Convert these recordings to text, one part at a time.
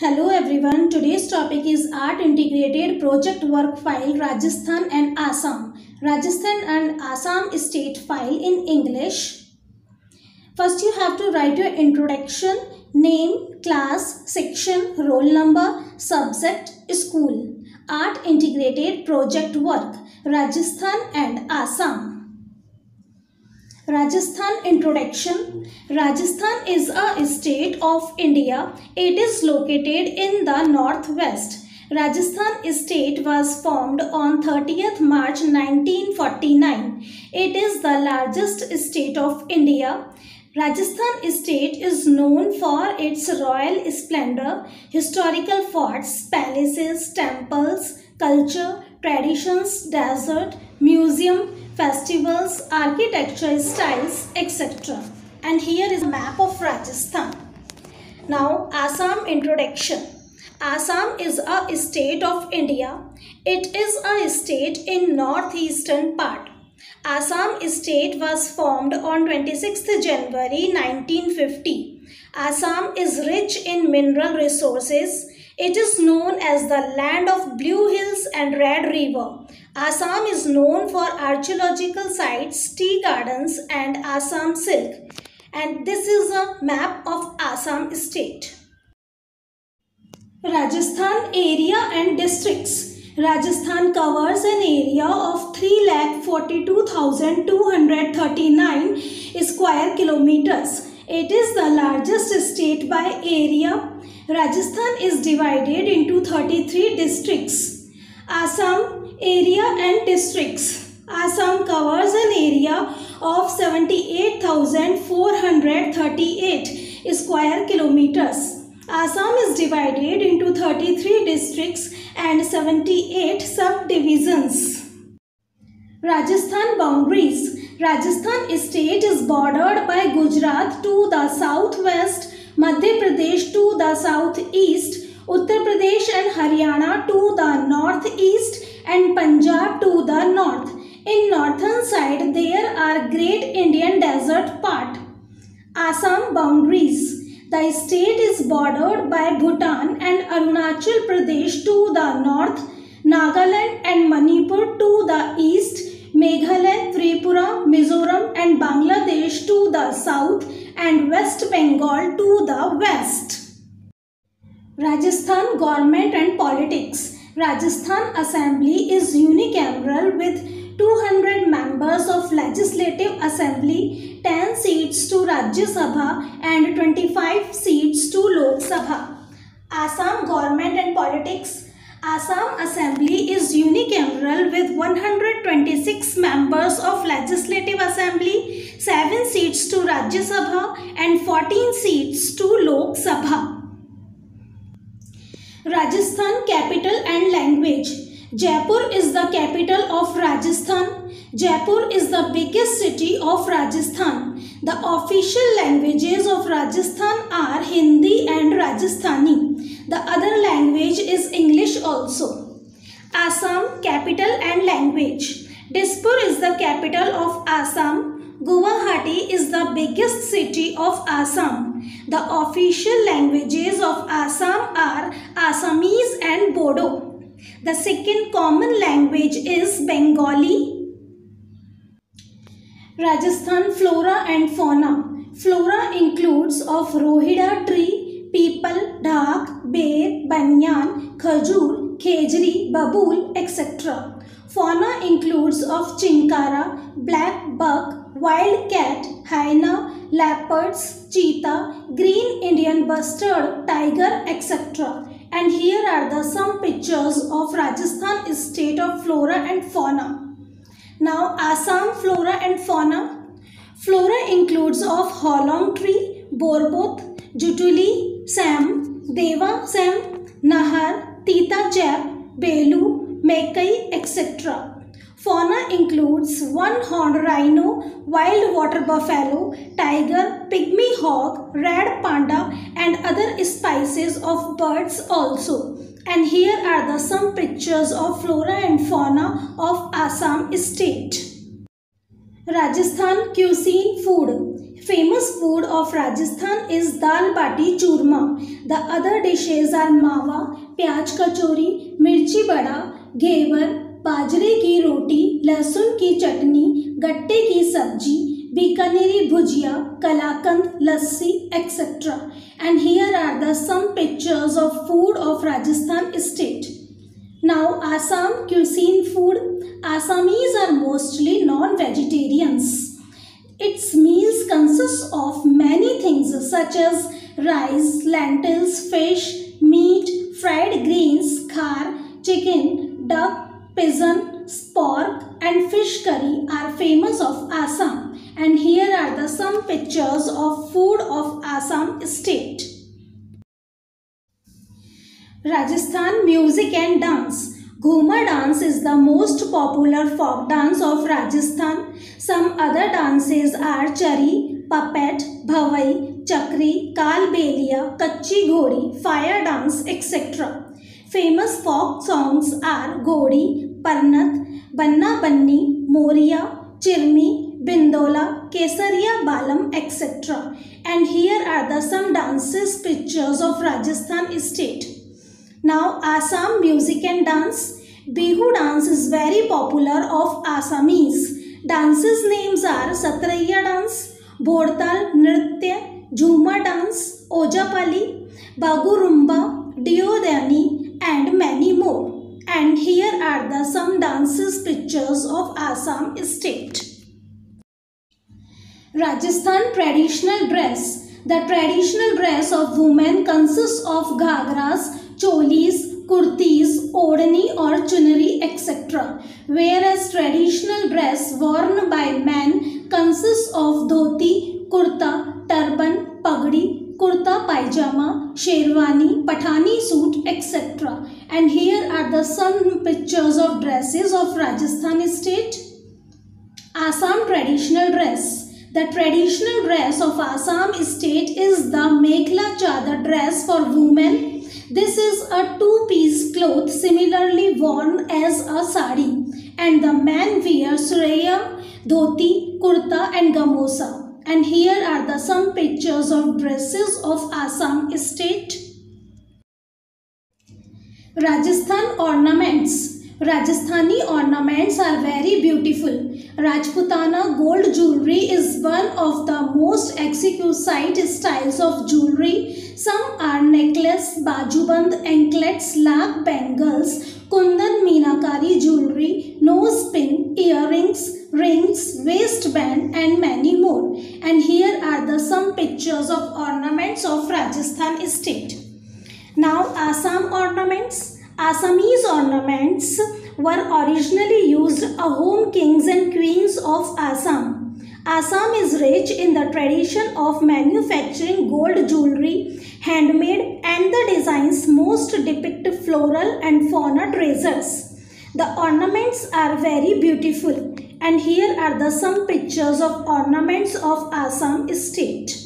Hello everyone, today's topic is Art Integrated Project Work File Rajasthan and Assam. Rajasthan and Assam State File in English. First you have to write your introduction, name, class, section, roll number, subject, school. Art Integrated Project Work Rajasthan and Assam. Rajasthan Introduction. Rajasthan is a state of India. It is located in the northwest. Rajasthan state was formed on 30th March 1949. It is the largest state of India. Rajasthan state is known for its royal splendor, historical forts, palaces, temples, culture, traditions, desert, museum, festivals, architecture styles, etc. And here is a map of Rajasthan. Now, Assam introduction. Assam is a state of India. It is a state in northeastern part. Assam state was formed on 26th January 1950. Assam is rich in mineral resources. It is known as the land of blue hills and red river. Assam is known for archaeological sites, tea gardens and Assam silk. And this is a map of Assam state. Rajasthan area and districts. Rajasthan covers an area of 3,42,239 square kilometers. It is the largest state by area. Rajasthan is divided into 33 districts. Assam area and districts. Assam covers an area of 78,438 square kilometers. Assam is divided into 33 districts and 78 subdivisions. Rajasthan boundaries. Rajasthan state is bordered by Gujarat to the southwest, Madhya Pradesh to the southeast, Uttar Pradesh and Haryana to the northeast, and Punjab to the north. In northern side, there are Great Indian Desert part. Assam boundaries. The state is bordered by Bhutan and Arunachal Pradesh to the north, Nagaland and Manipur to the east, Meghalaya, Tripura, Mizoram and Bangladesh to the south, and West Bengal to the west. Rajasthan government and politics. Rajasthan Assembly is unicameral with 200 members of Legislative Assembly, 10 seats to Rajya Sabha and 25 seats to Lok Sabha. Assam government and politics. Assam Assembly is unicameral with 126 members of Legislative Assembly, 7 seats to Rajya Sabha and 14 seats to Lok Sabha. Rajasthan capital and language. Jaipur is the capital of Rajasthan. Jaipur is the biggest city of Rajasthan. The official languages of Rajasthan are Hindi and Rajasthani. The other language is English also. Assam capital and language. Dispur is the capital of Assam. Guwahati is the biggest city of Assam. The official languages of Assam are Assamese and Bodo. The second common language is Bengali. Rajasthan flora and fauna. Flora includes of rohida tree, peepal, dhak, bear, banyan, khajur, khejri, babool, etc. Fauna includes of chinkara, black buck, wild cat, hyena, leopards, cheetah, green Indian bustard, tiger, etc. And here are the some pictures of Rajasthan state of flora and fauna. Now Assam flora and fauna. Flora includes of holong tree, borbot, jutuli, sam, deva sam, nahar, tita chap, belu, mekai, etc. Fauna includes one-horned rhino, wild water buffalo, tiger, pygmy hog, red panda and other species of birds also. And here are the some pictures of flora and fauna of Assam state. Rajasthan cuisine food. Famous food of Rajasthan is dal bati churma. The other dishes are mawa, प्याज कचौरी, मिर्ची बड़ा, घेवर, बाजरे की रोटी, लहसुन की चटनी, gatte ki sabzi, Bikaneri bhujia, kalakand, lassi, etc. And here are the some pictures of food of Rajasthan state. Now Assam cuisine food. Assamese are mostly non-vegetarians. Its meals consist of many things such as rice, lentils, fish, meat, fried greens, khar, chicken, duck, pigeon, pork, and fish curry are famous of Assam. And here are the some pictures of food of Assam state. Rajasthan music and dance. Ghumar dance is the most popular folk dance of Rajasthan. Some other dances are Chari, Puppet, Bhavai, Chakri, Kalbelia, Kachi Ghodi, Fire dance, etc. Famous folk songs are Gori, Barnath, Banna Banni, Moriya, Chirmi, Bindola, Kesariya Balam, etc. And here are the some dances pictures of Rajasthan state. Now Assam music and dance. Bihu dance is very popular of Assamese. Dances names are Satraia dance, Bordal Nritty, Jhumar dance, Ojapali, Bagurumba, Diodehani, and many more. And here are the some dances pictures of Assam state. Rajasthan traditional dress. The traditional dress of women consists of ghagras, cholis, kurtis, odhani or chunari, etc. Whereas traditional dress worn by men consists of dhoti, kurta, turban, pagdi, kurta pajama, sherwani, pathani suit, etc. And here are the some pictures of dresses of Rajasthan state. Assam traditional dress. The traditional dress of Assam state is the mekhla chador dress for women. This is a two-piece cloth similarly worn as a sari, and the man wears suraya, dhoti, kurta and gamosa. And here are the some pictures of dresses of Assam state. Rajasthan ornaments. Rajasthani ornaments are very beautiful. Rajputana gold jewelry is one of the most exquisite styles of jewelry. Some are necklace, bajuband, anklets, lap bangles, kundan meenakari jewelry, nose pin, earrings, rings, waistband, and many more. And here are the some pictures of ornaments of Rajasthan state. Now Assam ornaments. Assamese ornaments were originally used by home kings and queens of Assam. Assam is rich in the tradition of manufacturing gold jewelry, handmade, and the designs most depict floral and fauna treasures. The ornaments are very beautiful, and here are the some pictures of ornaments of Assam state.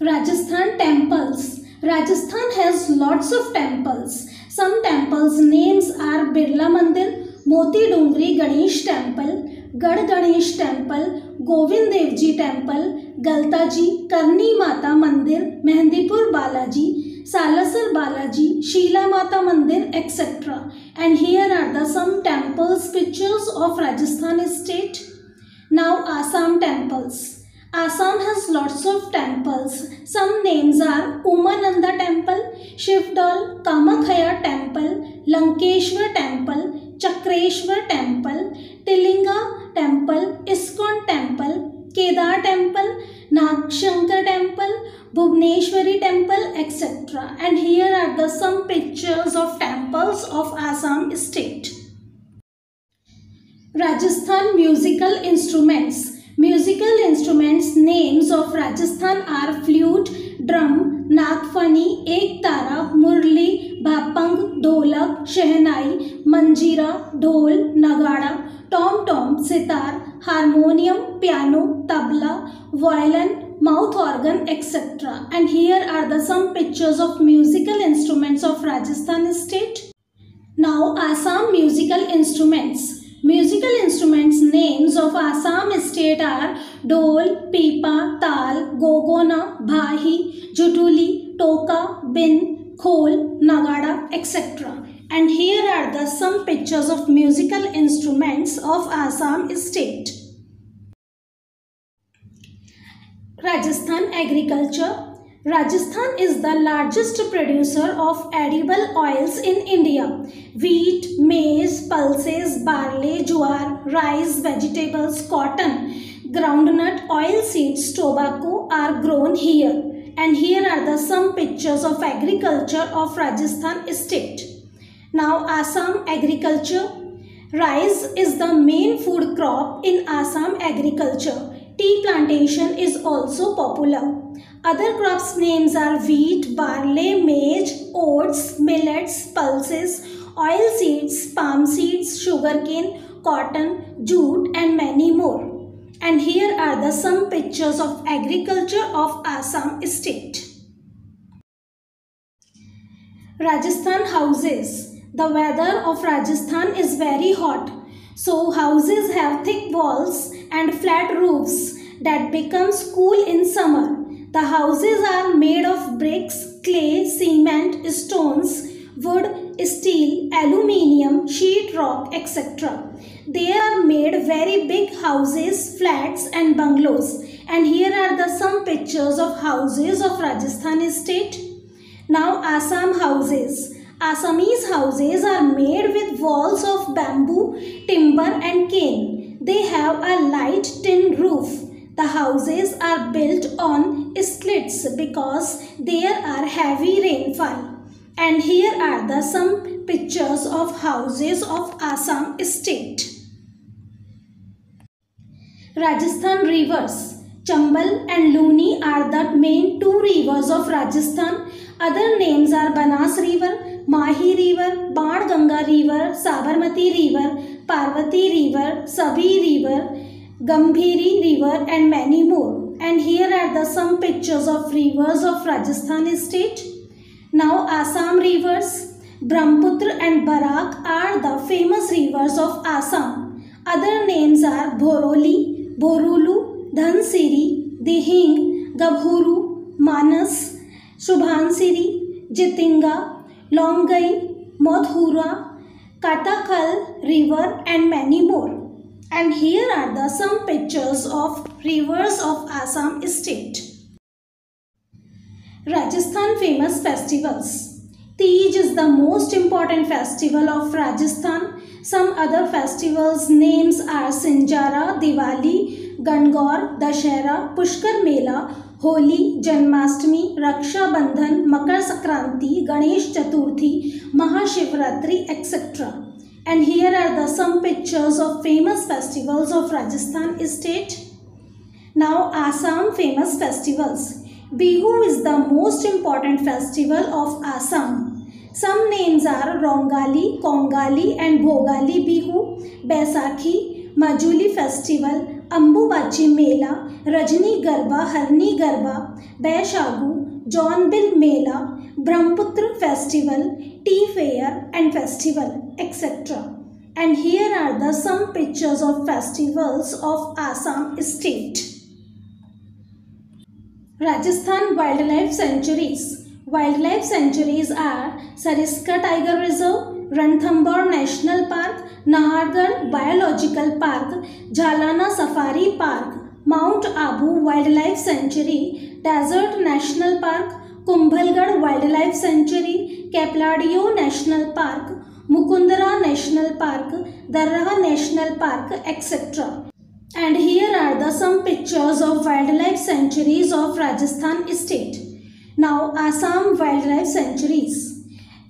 Rajasthan temples. Rajasthan has lots of temples. Some temples names are Birla Mandir, Moti Dungri Ganesh Temple, Gad Ganesh Temple, Govind Dev Ji Temple, Galta ji, Karni Mata Mandir, Mehndipur Balaji, Salasar Balaji, Sheela Mata Mandir, etc. And here are the some temples pictures of Rajasthan state. Now Assam temples. Assam has lots of temples. Some names are Umananda temple, Shivdal, Kamakhya temple, Lankeshwar temple, Chakreshwar temple, Tilinga temple, Iskon temple, Kedar temple, Nagshankar temple, Bhubneshwari temple, etc. And here are the some pictures of temples of Assam state. Rajasthan musical instruments. Musical instruments names of Rajasthan are flute, drum, nagfani, ektara, murli, bhapang, dholak, shehnai, manjira, dhol, nagada, tom-tom, sitar, harmonium, piano, tabla, violin, mouth organ, etc. And here are the some pictures of musical instruments of Rajasthan state. Now Assam musical instruments. Musical instruments names of Assam state are Dol, Pipa, Tal, Gogona, Bhahi, Jutuli, Toka, Bin, Khol, Nagada, etc. And here are the some pictures of musical instruments of Assam state. Rajasthan agriculture. Rajasthan is the largest producer of edible oils in India. Wheat, maize, pulses, barley, jowar, rice, vegetables, cotton, groundnut, oil seeds, tobacco are grown here. And here are the some pictures of agriculture of Rajasthan state. Now Assam agriculture. Rice is the main food crop in Assam agriculture. Tea plantation is also popular. Other crops names are wheat, barley, maize, oats, millets, pulses, oil seeds, palm seeds, sugarcane, cotton, jute and many more. And here are the some pictures of agriculture of Assam state. Rajasthan houses. The weather of Rajasthan is very hot. So houses have thick walls and flat roofs that becomes cool in summer. The houses are made of bricks, clay, cement, stones, wood, steel, aluminium, sheet rock, etc. They are made very big houses, flats and bungalows. And here are the some pictures of houses of Rajasthan state. Now Assam houses. Assamese houses are made with walls of bamboo, timber and cane. They have a light tin roof. The houses are built on slits because there are heavy rainfall. And here are the some pictures of houses of Assam state. Rajasthan rivers. Chambal and Luni are the main two rivers of Rajasthan. Other names are Banas River, Mahi River, Banganga River, Sabarmati River, Parvati River, Sabi River, Gambhiri river and many more. And here are the some pictures of rivers of Rajasthan state. Now Assam rivers. Brahmaputra and Barak are the famous rivers of Assam. Other names are Boroli, Borulu, Dhansiri, Dihing, Gabhuru, Manas, Shubhansiri, Jitinga, Longai, Mathura, Katakal river and many more. And here are the some pictures of rivers of Assam state. Rajasthan famous festivals. Tej is the most important festival of Rajasthan. Some other festivals names are Sinjara, Diwali, Gangaur, Dashera, Pushkar Mela, Holi, Janmashtami, Raksha Bandhan, Makar Sankranti, Ganesh Chaturthi, Mahashivratri, etc. And here are the some pictures of famous festivals of Rajasthan state. Now Assam famous festivals. Bihu is the most important festival of Assam. Some names are Rongali, Kongali and Bhogali Bihu, Baisakhi, Majuli festival, Ambubachi Mela, Rajni Garba, Harni Garba, Baishagu, Jonbil Mela, Brahmaputra festival, tea fair and festival, etc. And here are the some pictures of festivals of Assam state. Rajasthan wildlife sanctuaries. Wildlife sanctuaries are Sariska Tiger Reserve, Ranthambore National Park, Nahargarh Biological Park, Jalana Safari Park, Mount Abu Wildlife Sanctuary, Desert National Park, Kumbhalgarh wildlife sanctuary, Keoladeo national park, Mukundra national park, Darrah national park, etcetera. And here are the some pictures of wildlife sanctuaries of Rajasthan state. Now Assam wildlife sanctuaries.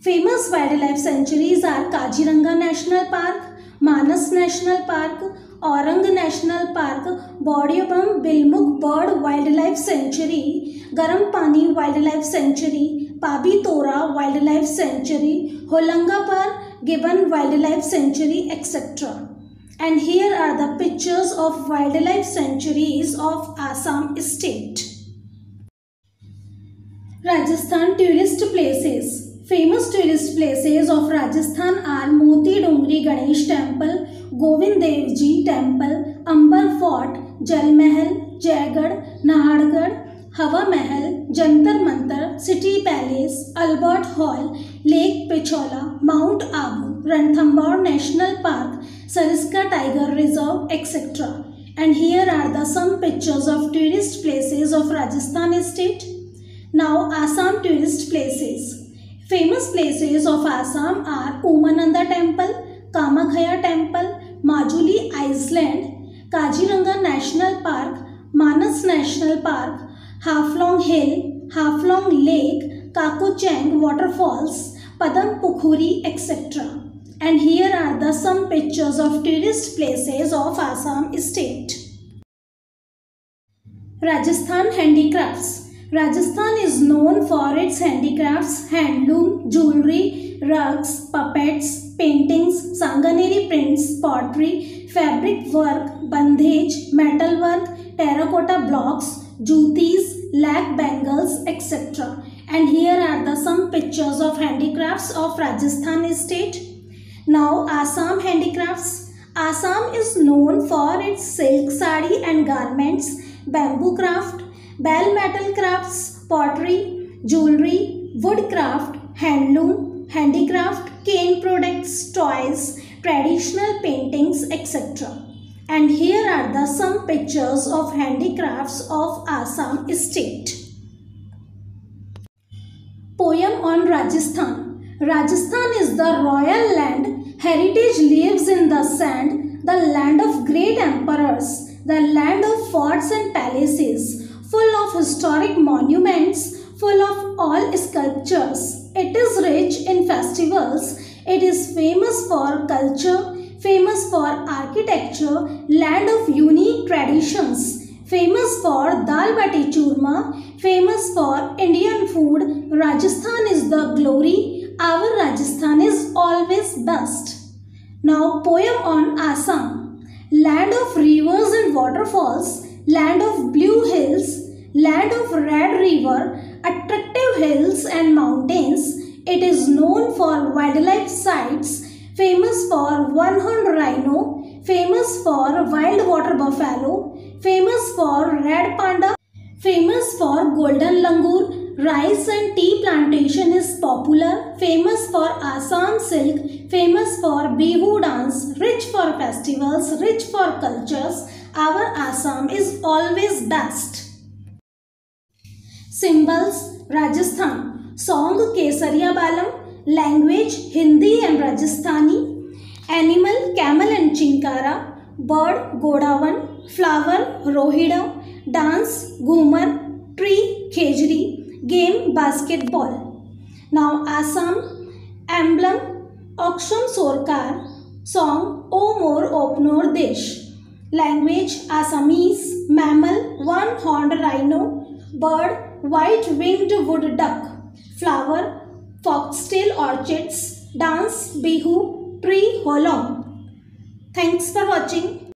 Famous wildlife sanctuaries are Kaziranga National Park, Manas National Park, Aurang National Park, Bodiabam Bilmuk Bird Wildlife Sanctuary, Garam Pani Wildlife Sanctuary, Pabi Tora Wildlife Sanctuary, Holangapar Gibbon Wildlife Sanctuary, etc. And here are the pictures of wildlife sanctuaries of Assam state. Rajasthan tourist places. Famous tourist places of Rajasthan are Moti Dungri Ganesh Temple, Govind Dev ji temple, Amber fort, Jal Mahal, Jaigarh, Nahargarh, Hawa Mahal, Jantar Mantar, city palace, Albert hall, lake Pichola, mount Abu, Ranthambore national park, Sariska tiger reserve, etcetera. And here are the some pictures of tourist places of Rajasthan state. Now Assam tourist places. Famous places of Assam are Umananda temple, Kamakhya temple, Majuli Island, Kaziranga National Park, Manas National Park, Haflong Hill, Haflong Lake, Kakochang waterfalls, Padam Pukhuri, etc. And here are the some pictures of tourist places of Assam state. Rajasthan handicrafts. Rajasthan is known for its handicrafts, handloom, jewelry, rugs, puppets, paintings, Sanganeri prints, pottery, fabric work, bandhej, metal work, terracotta blocks, jutis, lac bangles, etc. And here are the some pictures of handicrafts of Rajasthan state. Now Assam handicrafts. Assam is known for its silk sari and garments, bamboo craft, bell metal crafts, pottery, jewelry, wood craft, handloom, handicraft, cane products, toys, traditional paintings, etc. And here are the some pictures of handicrafts of Assam state. Poem on Rajasthan. Rajasthan is the royal land. Heritage lives in the sand, the land of great emperors, the land of forts and palaces, full of historic monuments, full of all sculptures. It is rich in festivals. It is famous for culture, famous for architecture, land of unique traditions, famous for dal bati churma, famous for Indian food. Rajasthan is the glory. Our Rajasthan is always best. Now poem on Assam. Land of rivers and waterfalls, land of blue hills, land of red river, attractive hills and mountains. It is known for wildlife sites, famous for one-horned rhino, famous for wild water buffalo, famous for red panda, famous for golden langur. Rice and tea plantation is popular, famous for Assam silk, famous for Bihu dance, rich for festivals, rich for cultures. Our Assam is always best. Symbols, Rajasthan. Song, Kesariya Balam. Language, Hindi and Rajasthani. Animal, camel and chinkara. Bird, godawan. Flower, rohida. Dance, Ghoomar. Tree, khejri. Game, basketball. Now Assam emblem, Aksham Sorkar. Song, O Mor Opnor Desh. Language, Assamese. Mammal, one horned rhino. Bird, white winged wood duck. Flower, foxtail orchids. Dance, Bihu. Tree, holong. Thanks for watching.